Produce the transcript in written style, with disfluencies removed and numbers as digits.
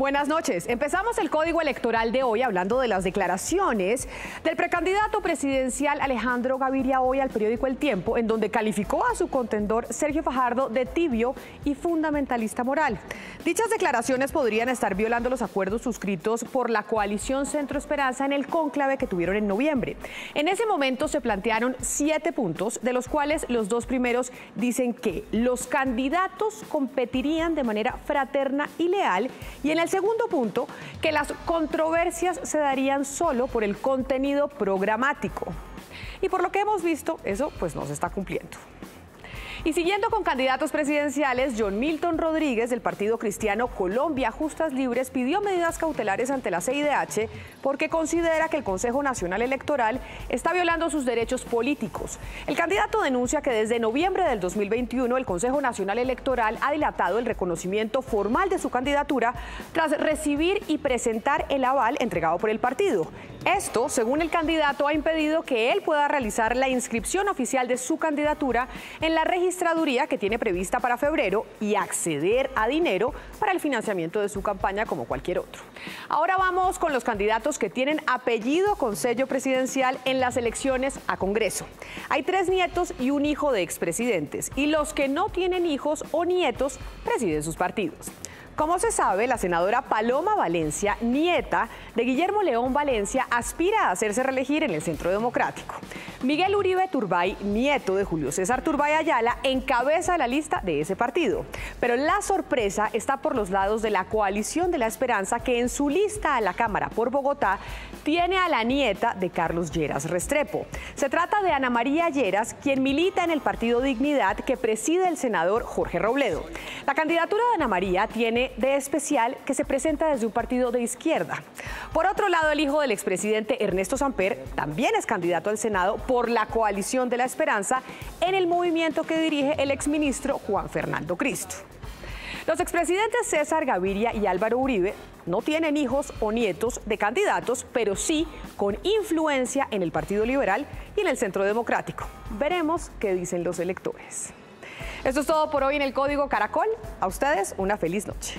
Buenas noches. Empezamos el Código Electoral de hoy hablando de las declaraciones del precandidato presidencial Alejandro Gaviria hoy al periódico El Tiempo, en donde calificó a su contendor Sergio Fajardo de tibio y fundamentalista moral. Dichas declaraciones podrían estar violando los acuerdos suscritos por la Coalición Centro Esperanza en el cónclave que tuvieron en noviembre. En ese momento se plantearon 7 puntos, de los cuales los 2 primeros dicen que los candidatos competirían de manera fraterna y leal, y en el segundo punto, que las controversias se darían solo por el contenido programático. Y por lo que hemos visto, eso pues no se está cumpliendo. Y siguiendo con candidatos presidenciales, John Milton Rodríguez del Partido Cristiano Colombia Justas Libres pidió medidas cautelares ante la CIDH porque considera que el Consejo Nacional Electoral está violando sus derechos políticos. El candidato denuncia que desde noviembre del 2021 el Consejo Nacional Electoral ha dilatado el reconocimiento formal de su candidatura tras recibir y presentar el aval entregado por el partido. Esto, según el candidato, ha impedido que él pueda realizar la inscripción oficial de su candidatura en la registraduría que tiene prevista para febrero y acceder a dinero para el financiamiento de su campaña como cualquier otro. Ahora vamos con los candidatos que tienen apellido con sello presidencial en las elecciones a Congreso. Hay 3 nietos y un hijo de expresidentes, y los que no tienen hijos o nietos presiden sus partidos. Como se sabe, la senadora Paloma Valencia, nieta de Guillermo León Valencia, aspira a hacerse reelegir en el Centro Democrático. Miguel Uribe Turbay, nieto de Julio César Turbay Ayala, encabeza la lista de ese partido. Pero la sorpresa está por los lados de la Coalición de la Esperanza, que en su lista a la Cámara por Bogotá tiene a la nieta de Carlos Lleras Restrepo. Se trata de Ana María Lleras, quien milita en el partido Dignidad que preside el senador Jorge Robledo. La candidatura de Ana María tiene de especial que se presenta desde un partido de izquierda. Por otro lado, el hijo del expresidente Ernesto Samper también es candidato al Senado por la Coalición de la Esperanza, en el movimiento que dirige el exministro Juan Fernando Cristo. Los expresidentes César Gaviria y Álvaro Uribe no tienen hijos o nietos de candidatos, pero sí con influencia en el Partido Liberal y en el Centro Democrático. Veremos qué dicen los electores. Esto es todo por hoy en el Código Caracol. A ustedes, una feliz noche.